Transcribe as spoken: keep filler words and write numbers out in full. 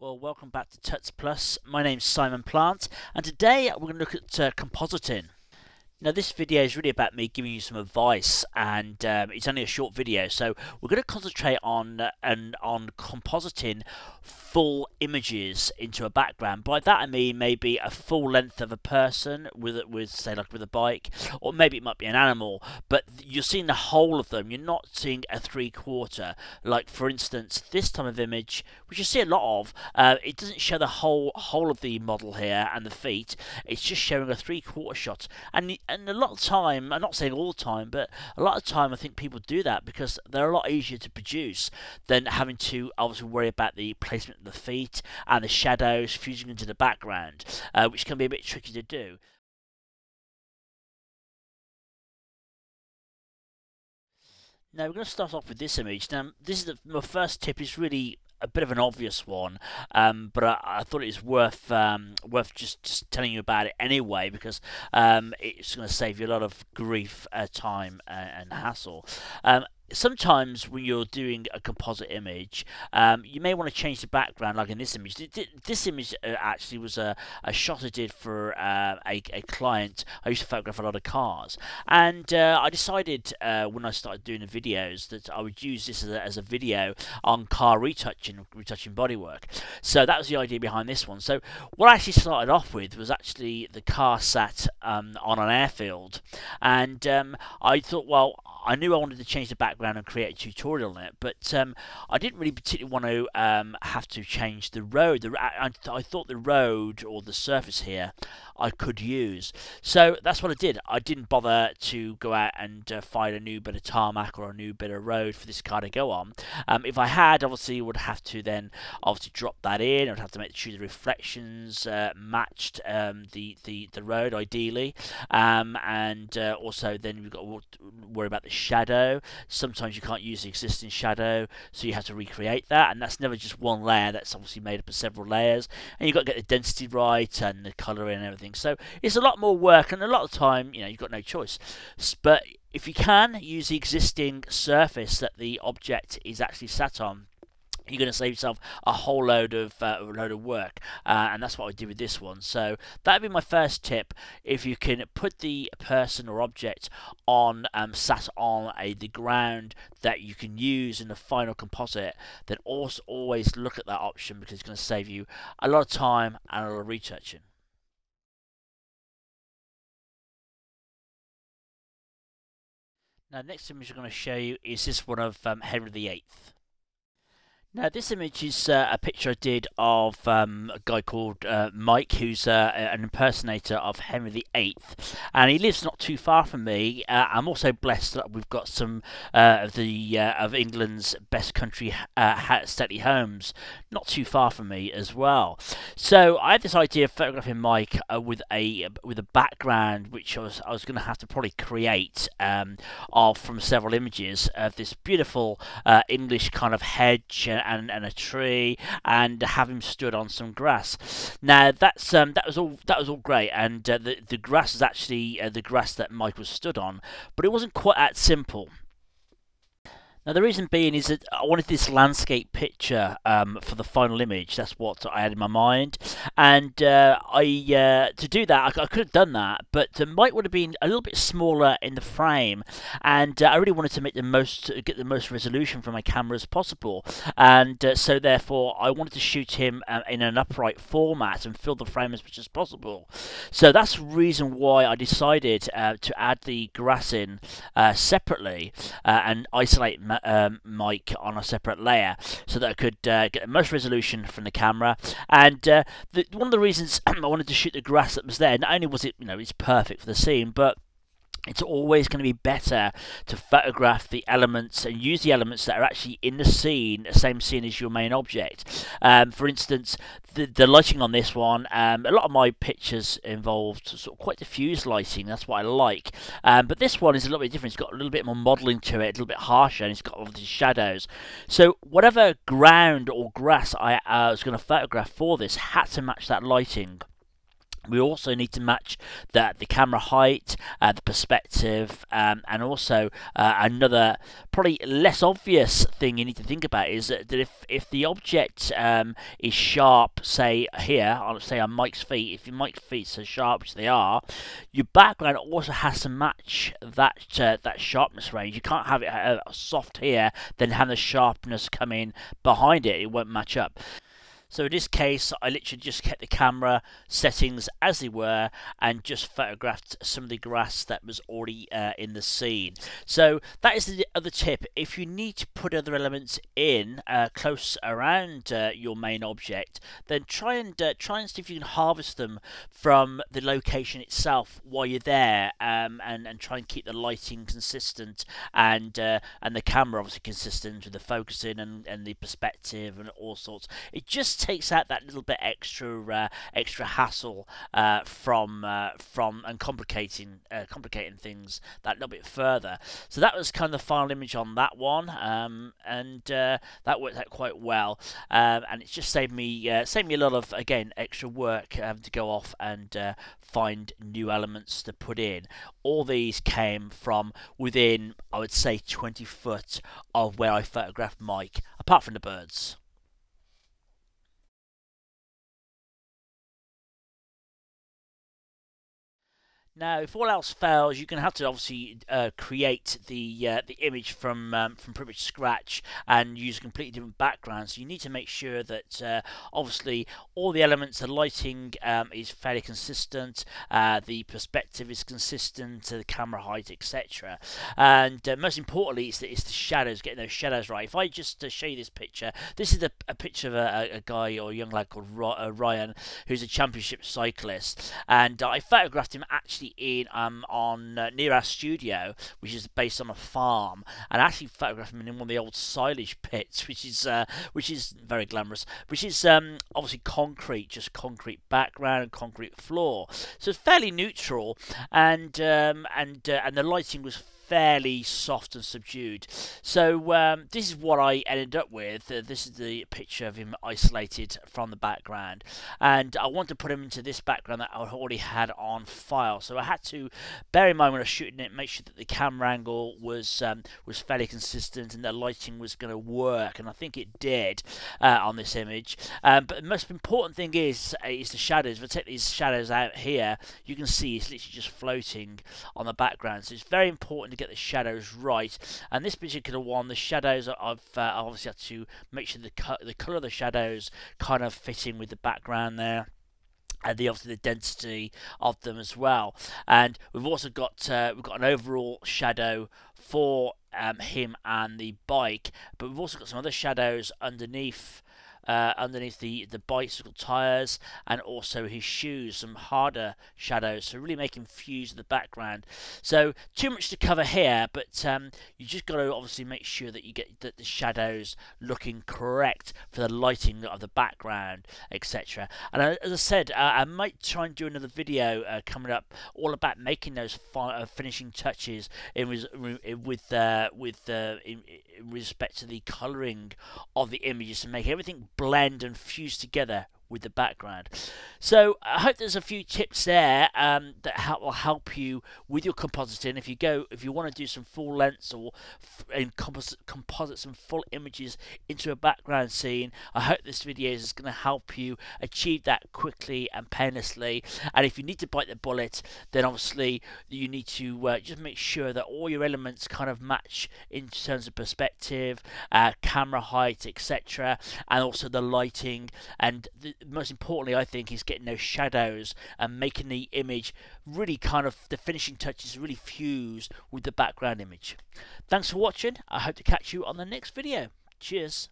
Well, welcome back to Tuts plus. My name's Simon Plant, and today we're going to look at uh, compositing. Now, this video is really about me giving you some advice, and um, it's only a short video, so we're going to concentrate on uh, and on compositing full images into a background. By that I mean maybe a full length of a person with with say like with a bike, or maybe it might be an animal. But you're seeing the whole of them. You're not seeing a three quarter. Like for instance, this type of image, which you see a lot of, uh, it doesn't show the whole whole of the model here and the feet. It's just showing a three quarter shot. And the, And a lot of time, I'm not saying all the time, but a lot of time I think people do that because they're a lot easier to produce than having to obviously worry about the placement of the feet and the shadows fusing into the background, uh, which can be a bit tricky to do. Now we're going to start off with this image. Now this is the, my first tip is really a bit of an obvious one, um, but I, I thought it was worth um, worth just, just telling you about it anyway because um, it's going to save you a lot of grief, uh, time, uh, and hassle. Um, Sometimes when you're doing a composite image, um, you may want to change the background, like in this image. This image actually was a, a shot I did for uh, a, a client. I used to photograph a lot of cars, and uh, I decided uh, when I started doing the videos that I would use this as a, as a video on car retouching, retouching bodywork. So that was the idea behind this one. So what I actually started off with was actually the car sat um, on an airfield, and um, I thought, well, I knew I wanted to change the background and create a tutorial on it, but um, I didn't really particularly want to um, have to change the road. The, I, I thought the road or the surface here I could use, so that's what I did. I didn't bother to go out and uh, find a new bit of tarmac or a new bit of road for this car to go on. Um, if I had, obviously, would have to then obviously drop that in. I would have to make sure the reflections uh, matched um, the, the the road ideally, um, and uh, also then we've got to worry about the shadow. Some Sometimes you can't use the existing shadow, so you have to recreate that, and that's never just one layer. That's obviously made up of several layers, and you've got to get the density right and the colouring and everything. So it's a lot more work, and a lot of time, you know, you've got no choice. But if you can use the existing surface that the object is actually sat on, you're going to save yourself a whole load of uh, load of work, uh, and that's what I did with this one. So that'd be my first tip: if you can put the person or object on um, sat on a the ground that you can use in the final composite, then also always look at that option because it's going to save you a lot of time and a lot of retouching. Now, the next image I'm going to show you is this one of um, Henry the eighth. Now, this image is uh, a picture I did of um, a guy called uh, Mike, who's uh, an impersonator of Henry the eighth, and he lives not too far from me. Uh, I'm also blessed that we've got some uh, of the uh, of England's best country uh, stately homes not too far from me as well. So I had this idea of photographing Mike uh, with a with a background which I was I was going to have to probably create um, of from several images of this beautiful uh, English kind of hedge. And, And, and a tree, and have him stood on some grass. Now that's um, that was all that was all great, and uh, the the grass is actually uh, the grass that Mike was stood on, but it wasn't quite that simple. Now the reason being is that I wanted this landscape picture um, for the final image. That's what I had in my mind, and uh, I uh, to do that I, I could have done that, but uh, Mike would have been a little bit smaller in the frame, and uh, I really wanted to make the most get the most resolution from my camera as possible, and uh, so therefore I wanted to shoot him um, in an upright format and fill the frame as much as possible. So that's the reason why I decided uh, to add the grass in uh, separately uh, and isolate my Um, Mike on a separate layer so that I could uh, get the most resolution from the camera. And uh, the, one of the reasons I wanted to shoot the grass that was there, not only was it, you know, it's perfect for the scene, but it's always going to be better to photograph the elements and use the elements that are actually in the scene, the same scene as your main object. Um, for instance, the, the lighting on this one, um, a lot of my pictures involved sort of quite diffuse lighting, that's what I like. Um, but this one is a little bit different, it's got a little bit more modelling to it, a little bit harsher, and it's got all these shadows. So whatever ground or grass I uh, was going to photograph for this had to match that lighting. We also need to match the, the camera height, uh, the perspective, um, and also uh, another probably less obvious thing you need to think about is that if, if the object um, is sharp, say here, I'll say on Mike's feet, if Mike's feet are sharp, which they are, your background also has to match that uh, that sharpness range. You can't have it uh, soft here, then have the sharpness come in behind it, it won't match up. So in this case, I literally just kept the camera settings as they were and just photographed some of the grass that was already uh, in the scene. So that is the other tip. If you need to put other elements in uh, close around uh, your main object, then try and uh, try and see if you can harvest them from the location itself while you're there, um, and and try and keep the lighting consistent and uh, and the camera obviously consistent with the focusing and and the perspective and all sorts. It just takes out that little bit extra uh, extra hassle uh, from uh, from and complicating uh, complicating things that little bit further. So that was kind of the final image on that one, um, and uh, that worked out quite well, um, and it's just saved me uh, saved me a lot of, again, extra work having to go off and uh, find new elements to put in. All these came from within, I would say, twenty foot of where I photographed Mike, apart from the birds. Now, if all else fails, you're going to have to obviously uh, create the uh, the image from um, from pretty much scratch and use a completely different background. So you need to make sure that uh, obviously all the elements, the lighting um, is fairly consistent, uh, the perspective is consistent, the camera height, et cetera. And uh, most importantly, it's the, it's the shadows, getting those shadows right. If I just uh, show you this picture, this is a, a picture of a, a guy or a young lad called Ryan, who's a championship cyclist, and uh, I photographed him actually in um on uh, near our studio, which is based on a farm, and I actually photographed him in one of the old silage pits, which is uh, which is very glamorous, which is um obviously concrete, just concrete background and concrete floor, so it's fairly neutral, and um and uh, and the lighting was fairly soft and subdued. So um, this is what I ended up with. Uh, this is the picture of him isolated from the background, and I want to put him into this background that I already had on file. So I had to bear in mind when I was shooting it, make sure that the camera angle was um, was fairly consistent and the lighting was going to work, and I think it did uh, on this image. Um, but the most important thing is is the shadows. If I take these shadows out here, you can see it's literally just floating on the background. So it's very important to get the shadows right, and this particular one, the shadows I've uh, obviously had to make sure the co the colour of the shadows kind of fit in with the background there, and the obviously the density of them as well. And we've also got uh, we've got an overall shadow for um, him and the bike, but we've also got some other shadows underneath. Uh, underneath the, the bicycle tyres, and also his shoes, some harder shadows, so really making fuse the background. So too much to cover here, but um, you just got to obviously make sure that you get that the shadows looking correct for the lighting of the background, et cetera. And I, as I said, uh, I might try and do another video uh, coming up all about making those fi uh, finishing touches in res with uh, with uh, in, in respect to the colouring of the images to make everything blend and fuse together with the background. So I hope there's a few tips there um, that help, will help you with your compositing. If you go, if you want to do some full lengths or f and composite, composite some full images into a background scene, I hope this video is going to help you achieve that quickly and painlessly. And if you need to bite the bullet, then obviously you need to uh, just make sure that all your elements kind of match in terms of perspective, uh, camera height, et cetera, and also the lighting. And the most importantly, I think, is getting those shadows and making the image really kind of the finishing touches really fused with the background image. Thanks for watching. I hope to catch you on the next video. Cheers.